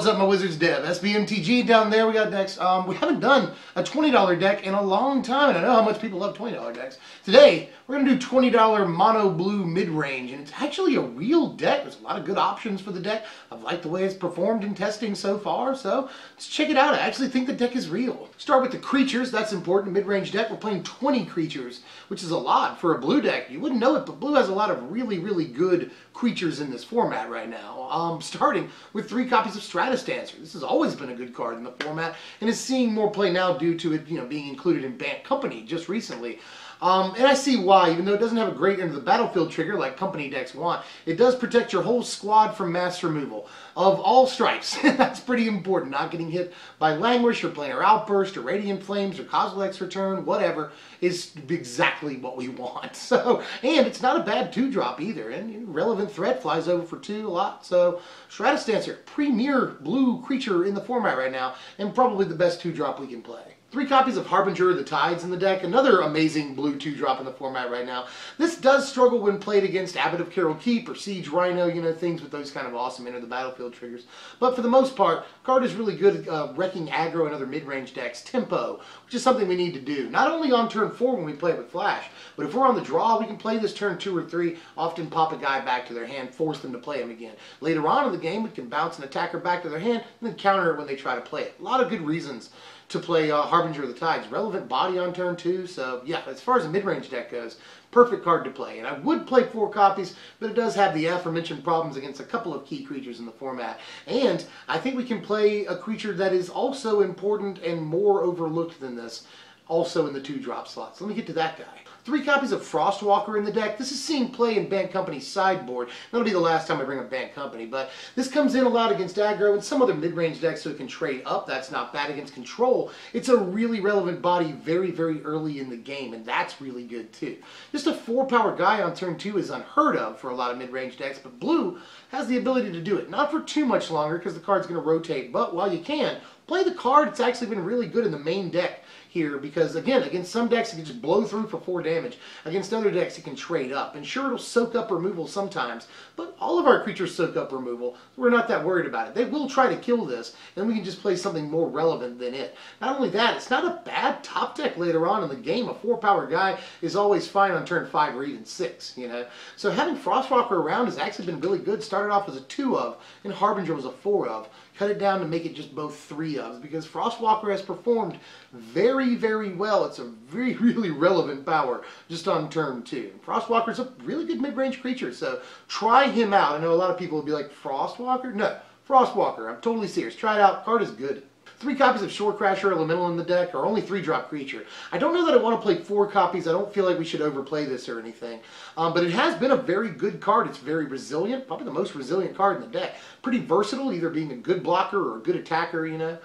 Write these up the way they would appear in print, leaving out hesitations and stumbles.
What's up, my Wizards Dev? SBMTG down there. We got decks. We haven't done a $20 deck in a long time, and I know how much people love $20 decks. Today, we're going to do $20 mono blue mid-range, and it's actually a real deck. There's a lot of good options for the deck. I've liked the way it's performed in testing so far, so let's check it out. I actually think the deck is real. Start with the creatures. That's important. Mid-range deck, we're playing 20 creatures, which is a lot for a blue deck. You wouldn't know it, but blue has a lot of really, really good creatures in this format right now. Starting with 3 copies of Stratus Dancer. This has always been a good card in the format and is seeing more play now due to it, you know, being included in Bant Company just recently. And I see why. Even though it doesn't have a great end of the battlefield trigger like company decks want, it does protect your whole squad from mass removal of all strikes. That's pretty important. Not getting hit by Languish or Planar Outburst or Radiant Flames or Kozilek's Return, whatever, is exactly what we want. So, and it's not a bad 2-drop either. And you know, relevant threat flies over for 2 a lot. So Stratus Dancer, premier blue creature in the format right now, and probably the best 2-drop we can play. 3 copies of Harbinger of the Tides in the deck, another amazing blue 2-drop in the format right now. This does struggle when played against Abbot of Carol Keep or Siege Rhino, you know, things with those kind of awesome enter the battlefield triggers. But for the most part, card is really good at wrecking aggro and other mid-range decks. Tempo, which is something we need to do. Not only on turn 4 when we play it with Flash, but if we're on the draw, we can play this turn 2 or 3, often pop a guy back to their hand, force them to play him again. Later on in the game, we can bounce an attacker back to their hand and then counter it when they try to play it. A lot of good reasons to play Harbinger of the Tides. Relevant body on turn 2, so yeah, as far as a mid-range deck goes, perfect card to play. And I would play 4 copies, but it does have the aforementioned problems against a couple of key creatures in the format. And I think we can play a creature that is also important and more overlooked than this, also in the 2-drop slots. Let me get to that guy. 3 copies of Frost Walker in the deck. This is seeing play in Bant Company's sideboard. That'll be the last time I bring up Bant Company, but this comes in a lot against aggro and some other mid-range decks, so it can trade up. That's not bad against control. It's a really relevant body very, very early in the game, and that's really good too. Just a 4-power guy on turn 2 is unheard of for a lot of mid-range decks, but blue has the ability to do it. Not for too much longer, because the card's going to rotate, but while you can, play the card. It's actually been really good in the main deck here because, again, against some decks it can just blow through for 4 damage. Against other decks it can trade up. And sure, it'll soak up removal sometimes, but all of our creatures soak up removal, so we're not that worried about it. They will try to kill this, and we can just play something more relevant than it. Not only that, it's not a bad top deck later on in the game. A 4-power guy is always fine on turn 5 or even 6, you know. So having Frost Walker around has actually been really good. Started off as a 2-of, and Harbinger was a 4-of. Cut it down to make it just both 3-ofs because Frost Walker has performed very, very well. It's a very, really relevant power just on turn 2. Frost Walker's a really good mid-range creature, so try him out. I know a lot of people will be like, Frost Walker? No, Frost Walker. I'm totally serious. Try it out. Card is good. 3 copies of Shorecrasher Elemental in the deck, or only 3-drop creature. I don't know that I want to play 4 copies. I don't feel like we should overplay this or anything. But it has been a very good card. It's very resilient, probably the most resilient card in the deck. Pretty versatile, either being a good blocker or a good attacker, you know.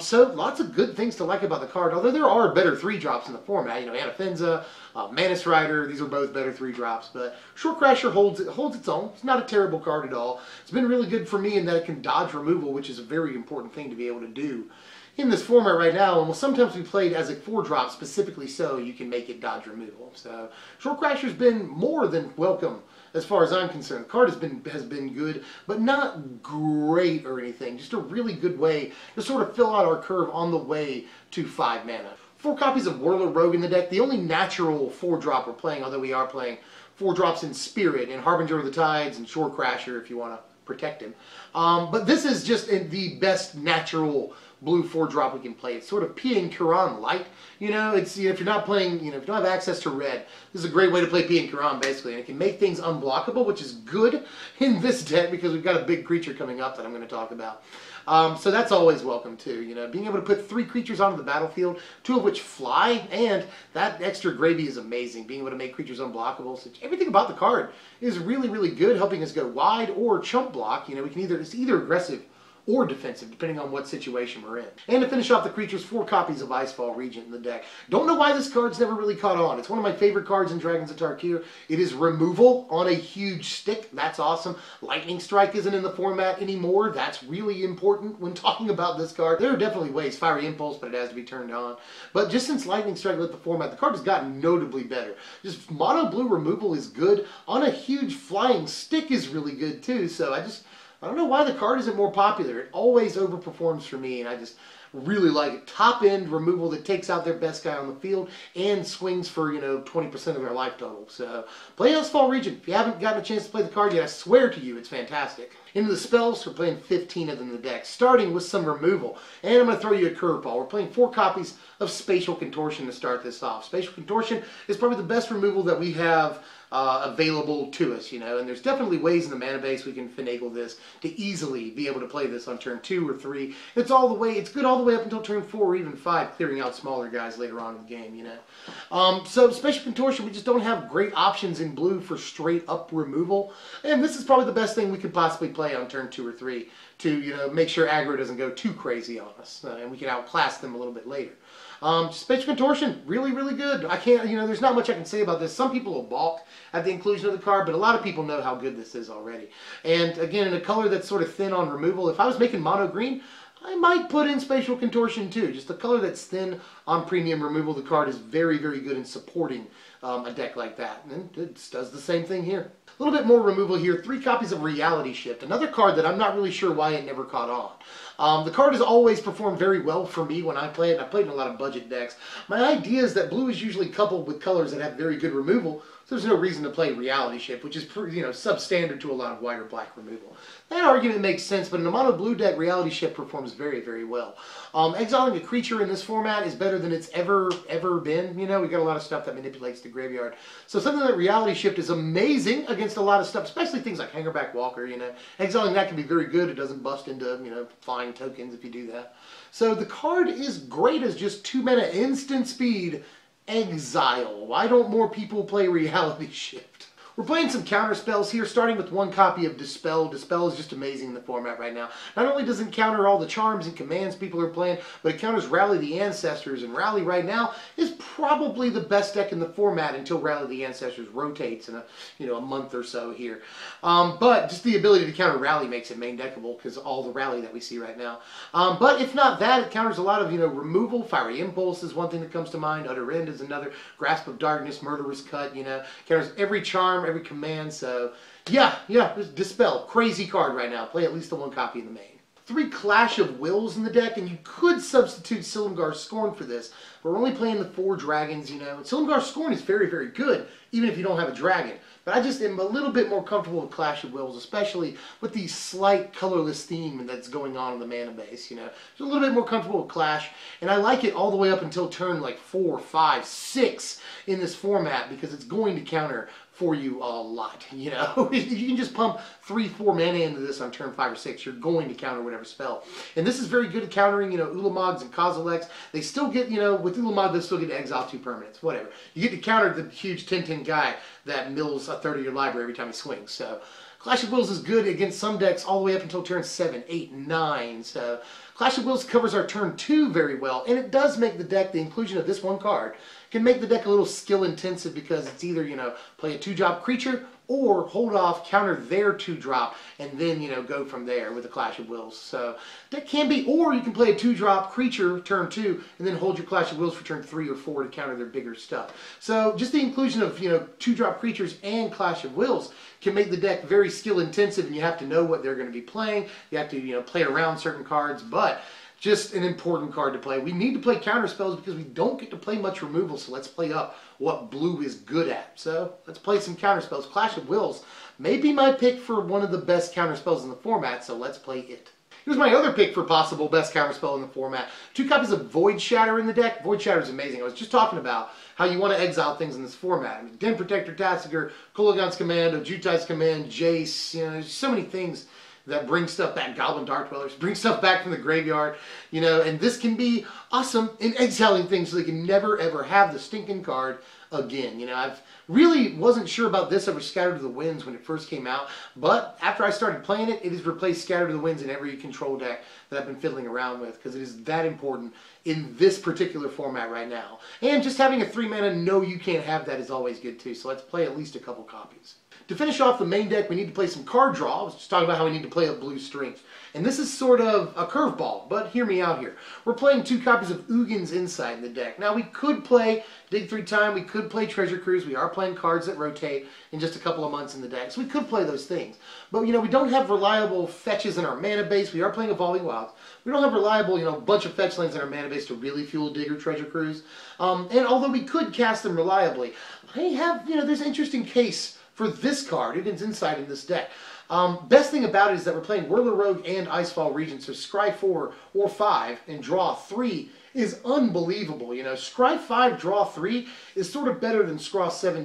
So lots of good things to like about the card, although there are better 3-drops in the format. You know, Anafenza, Manus Rider, these are both better 3-drops. But Shorecrasher holds its own. It's not a terrible card at all. It's been really good for me in that it can dodge removal, which is a very important thing to be able to do in this format right now, and will sometimes be played as a 4-drop specifically so you can make it dodge removal. So Shorecrasher's been more than welcome as far as I'm concerned. The card has been good, but not great or anything. Just a really good way to sort of fill out our curve on the way to 5 mana. 4 copies of Whirler Rogue in the deck, the only natural 4-drop we're playing, although we are playing 4-drops in Spirit, and Harbinger of the Tides, and Shorecrasher if you want to protect him. But this is just the best natural blue 4-drop we can play. It's sort of P and Quran light. You know, it's, you know, if you're not playing, you know, if you don't have access to red, this is a great way to play P and Quran basically, and it can make things unblockable, which is good in this deck because we've got a big creature coming up that I'm going to talk about. So that's always welcome too, you know, being able to put 3 creatures onto the battlefield, 2 of which fly, and that extra gravy is amazing, being able to make creatures unblockable. So everything about the card is really, really good, helping us go wide or chump block. You know, we can either, it's either aggressive or defensive, depending on what situation we're in. And to finish off the creatures, 4 copies of Icefall Regent in the deck. Don't know why this card's never really caught on. It's one of my favorite cards in Dragons of Tarkir. It is removal on a huge stick. That's awesome. Lightning Strike isn't in the format anymore. That's really important when talking about this card. There are definitely ways. Fiery Impulse, but it has to be turned on. But just since Lightning Strike left the format, the card has gotten notably better. Just mono blue removal is good. On a huge flying stick is really good too, so I just... I don't know why the card isn't more popular. It always overperforms for me, and I just really like it. Top end removal that takes out their best guy on the field and swings for, you know, 20% of their life total. So play Icefall Regent. If you haven't gotten a chance to play the card yet, I swear to you, it's fantastic. Into the spells, we're playing 15 of them in the deck, starting with some removal. And I'm going to throw you a curveball. We're playing 4 copies of Spatial Contortion to start this off. Spatial Contortion is probably the best removal that we have available to us, you know, and there's definitely ways in the mana base we can finagle this to easily be able to play this on turn 2 or 3. It's all the way, it's good all the way up until turn 4 or even 5, clearing out smaller guys later on in the game, you know. So Spatial Contortion, we just don't have great options in blue for straight up removal, and this is probably the best thing we could possibly play on turn 2 or 3 to, you know, make sure aggro doesn't go too crazy on us, and we can outclass them a little bit later. Spatial Contortion, really, really good. I can't, you know, there's not much I can say about this. Some people will balk at the inclusion of the card, but a lot of people know how good this is already. And again, in a color that's sort of thin on removal, if I was making mono green, I might put in Spatial Contortion too. Just a color that's thin on premium removal, the card is very, very good in supporting a deck like that. And it does the same thing here. A little bit more removal here. 3 copies of Reality Shift, another card that I'm not really sure why it never caught on. The card has always performed very well for me when I play it. I played in a lot of budget decks. My idea is that blue is usually coupled with colors that have very good removal, so there's no reason to play Reality Shift, which is, you know, substandard to a lot of white or black removal. That argument makes sense, but in a mono blue deck, Reality Shift performs very, very well. Exiling a creature in this format is better than it's ever been. You know, we've got a lot of stuff that manipulates the graveyard. So something that Reality Shift is amazing against a lot of stuff, especially things like Hangerback Walker, you know. Exiling that can be very good. It doesn't bust into, you know, flying tokens if you do that. So the card is great as just 2 mana instant speed exile. Why don't more people play Reality Shift? We're playing some counter spells here, starting with 1 copy of Dispel. Dispel is just amazing in the format right now. Not only does it counter all the charms and commands people are playing, but it counters Rally the Ancestors, and Rally right now is probably the best deck in the format until Rally the Ancestors rotates in a, you know, a month or so here. But just the ability to counter Rally makes it main deckable because all the Rally that we see right now. But if not that, it counters a lot of, you know, removal. Fiery Impulse is one thing that comes to mind. Utter End is another. Grasp of Darkness, Murderous Cut, you know, counters every charm, every command. So yeah, Dispel, crazy card right now. Play at least the 1 copy in the main. 3 Clash of Wills in the deck, and you could substitute Silumgar Scorn for this. We're only playing the 4 dragons, you know. And Silumgar Scorn is very, very good, even if you don't have a dragon. But I just am a little bit more comfortable with Clash of Wills, especially with the slight colorless theme that's going on in the mana base, you know. Just a little bit more comfortable with Clash, and I like it all the way up until turn like 4, 5, 6 in this format, because it's going to counter for you a lot, you know. You can just pump 3, 4 mana into this on turn 5 or 6. You're going to counter whatever spell. And this is very good at countering, you know, Ulamogs and Kozilek's. They still get, you know, with Ulamog, they still get to exile 2 permanents, whatever. You get to counter the huge 10-10 guy that mills a third of your library every time he swings. So Clash of Wills is good against some decks all the way up until turn 7, 8, 9. So Clash of Wills covers our turn 2 very well, and it does make the deck, the inclusion of this 1 card, can make the deck a little skill intensive, because it's either, you know, play a 2-drop creature or hold off, counter their 2-drop, and then, you know, go from there with the Clash of Wills. So that can be, or you can play a 2-drop creature turn 2 and then hold your Clash of Wills for turn 3 or 4 to counter their bigger stuff. So just the inclusion of, you know, 2-drop creatures and Clash of Wills can make the deck very skill intensive, and you have to know what they're going to be playing. You have to, you know, play around certain cards, but just an important card to play. We need to play counter spells because we don't get to play much removal, so let's play up what blue is good at. So let's play some counter spells. Clash of Wills may be my pick for one of the best counter spells in the format, so let's play it. Here's my other pick for possible best counter spell in the format. 2 copies of Void Shatter in the deck. Void Shatter is amazing. I was just talking about how you want to exile things in this format. I mean, Den Protector, Tassiger, Kulagon's Command, Ojutai's Command, Jace, you know, there's so many things that brings stuff back. Goblin Dark Dwellers, bring stuff back from the graveyard, you know, and this can be awesome in exiling things so they can never ever have the stinking card again. You know, I really wasn't sure about this over Scatter to the Winds when it first came out, but after I started playing it, it has replaced Scatter to the Winds in every control deck that I've been fiddling around with, because it is that important in this particular format right now. And just having a 3-mana, no, you can't have that is always good too, so let's play at least a couple copies. To finish off the main deck, we need to play some card draw. I was just talking about how we need to play a blue strength. And this is sort of a curveball, but hear me out here. We're playing two copies of Uggin's Insight in the deck. Now, we could play Dig Through Time, we could play Treasure Cruise, we are playing cards that rotate in just a couple of months in the deck, so we could play those things. But, you know, we don't have reliable fetches in our mana base. We are playing Evolving Wilds. We don't have reliable, you know, bunch of fetch lands in our mana base to really fuel Dig or Treasure Cruise. And although we could cast them reliably, I have, you know, there's an interesting case for this card, Uggin's Insight, in this deck. Best thing about it is that we're playing Whirler Rogue and Icefall Regent, so scry 4 or 5 and draw 3 is unbelievable. You know, scry 5, draw 3 is sort of better than scry 7,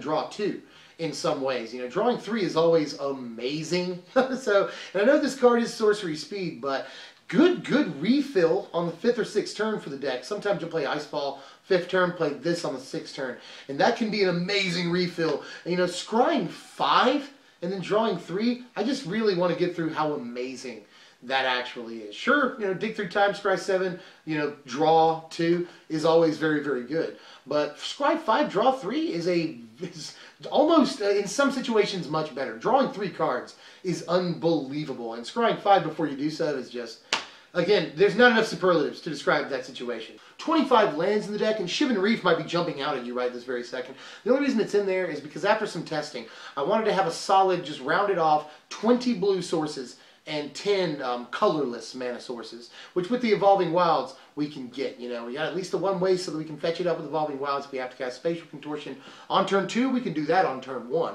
draw 2 in some ways. You know, drawing 3 is always amazing. So, and I know this card is sorcery speed, but good refill on the 5th or 6th turn for the deck. Sometimes you'll play Icefall 5th turn, play this on the 6th turn, and that can be an amazing refill. And, you know, scrying 5 and then drawing 3, I just really want to get through how amazing that actually is. Sure, you know, Dig Through Time, scry 7, you know, draw 2 is always very, very good. But scry 5, draw 3 is almost, in some situations, much better. Drawing 3 cards is unbelievable, and scrying 5 before you do so is just, again, there's not enough superlatives to describe that situation. 25 lands in the deck, and Shivan Reef might be jumping out at you right this very second. The only reason it's in there is because after some testing, I wanted to have a solid, just rounded off 20 blue sources and 10 colorless mana sources, which with the Evolving Wilds we can get. You know, we got at least the one way so that we can fetch it up with Evolving Wilds. If we have to cast Spatial Contortion on turn 2, we can do that on turn 1.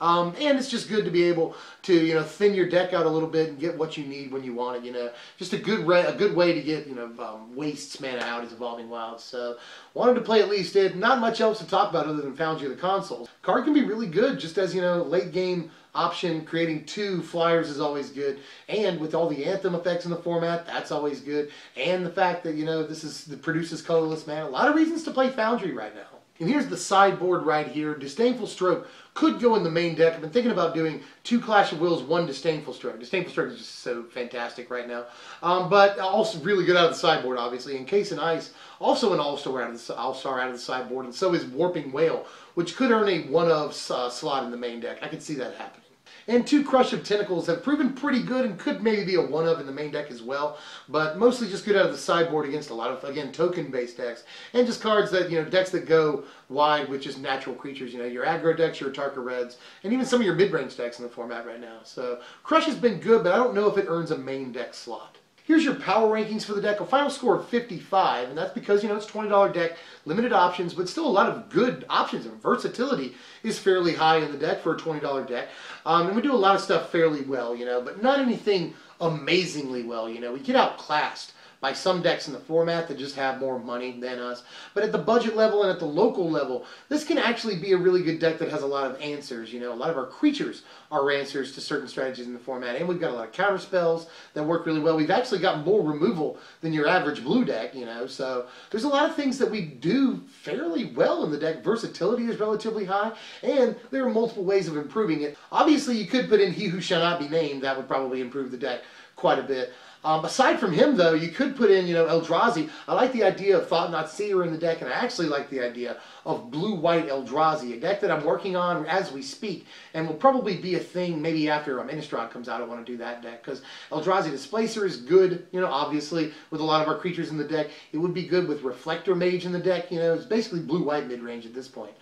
And it's just good to be able to, you know, thin your deck out a little bit and get what you need when you want it. You know, just a good way to get, you know, Wastes mana out is Evolving Wilds. So wanted to play at least it. Not much else to talk about other than Foundry of the Consoles. Card can be really good just as, you know, late game option. Creating 2 flyers is always good, and with all the Anthem effects in the format, that's always good. And the fact that, you know, this is the produces colorless mana. A lot of reasons to play Foundry right now. And here's the sideboard right here. Disdainful Stroke could go in the main deck. I've been thinking about doing 2 Clash of Wills, 1 Disdainful Stroke. Disdainful Stroke is just so fantastic right now. But also really good out of the sideboard, obviously. And Case in Ice, also an all-star out of the sideboard. And so is Warping Whale, which could earn a 1-of slot in the main deck. I can see that happening. And 2 Crush of Tentacles have proven pretty good and could maybe be a 1-of in the main deck as well, but mostly just good out of the sideboard against a lot of, again, token-based decks, and just cards that, you know, decks that go wide with just natural creatures, you know, your aggro decks, your Tarka Reds, and even some of your mid-range decks in the format right now. So Crush has been good, but I don't know if it earns a main deck slot. Here's your power rankings for the deck, a final score of 55, and that's because, you know, it's a $20 deck, limited options, but still a lot of good options, and versatility is fairly high in the deck for a $20 deck. And we do a lot of stuff fairly well, you know, but not anything amazingly well, you know. We get outclassed by some decks in the format that just have more money than us. But at the budget level and at the local level, this can actually be a really good deck that has a lot of answers. You know, a lot of our creatures are answers to certain strategies in the format, and we've got a lot of counter spells that work really well. We've actually got more removal than your average blue deck, you know, so there's a lot of things that we do fairly well in the deck. Versatility is relatively high, and there are multiple ways of improving it. Obviously, you could put in He Who Shall Not Be Named. That would probably improve the deck quite a bit. Aside from him, though, you could put in, you know, Eldrazi. I like the idea of Thought Not Seer in the deck, and I actually like the idea of Blue-White Eldrazi, a deck that I'm working on as we speak, and will probably be a thing maybe after Innistrad comes out. I want to do that deck, because Eldrazi Displacer is good, you know, obviously, with a lot of our creatures in the deck. It would be good with Reflector Mage in the deck, you know. It's basically Blue-White mid-range at this point.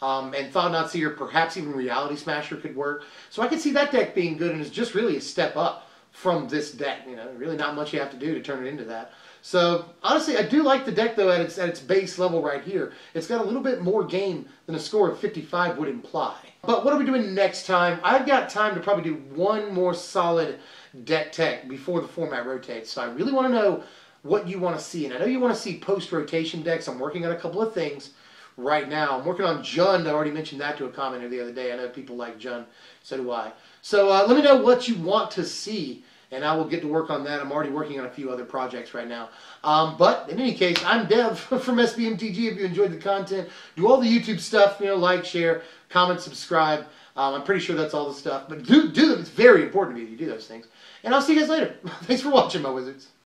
And Thought Not Seer, perhaps even Reality Smasher could work. So I could see that deck being good, and it's just really a step up from this deck, you know, really not much you have to do to turn it into that. So, honestly, I do like the deck, though, at its base level right here. It's got a little bit more game than a score of 55 would imply. But what are we doing next time? I've got time to probably do one more solid deck tech before the format rotates, so I really want to know what you want to see. And I know you want to see post-rotation decks. I'm working on a couple of things right now. I'm working on Jund. I already mentioned that to a commenter the other day. I know people like Jund, so do I. So let me know what you want to see, and I will get to work on that. I'm already working on a few other projects right now. But in any case, I'm Dev from SBMTG. If you enjoyed the content, do all the YouTube stuff, you know, like, share, comment, subscribe. I'm pretty sure that's all the stuff. But do them. It's very important to me that you do those things. And I'll see you guys later. Thanks for watching, my wizards.